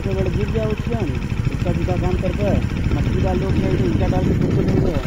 पास में बड़े गिर जाए उसके हम उसका दूसरा काम करके मछली डाल दो उसका डाल के दूसरे देंगे।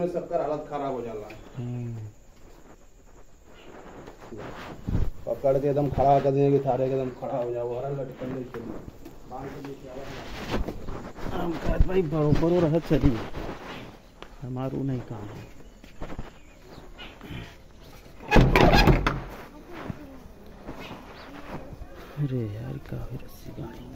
में सबका हालत खराब हो जाला पकड़ के एकदम खड़ा कर देंगे थारे के एकदम खड़ा हो जाओ हरा लटकन दे के बांध के निकाल हम का भाई बरोबर रहत सही हमारू नहीं काम है अरे यार का रस्सी गाड़ी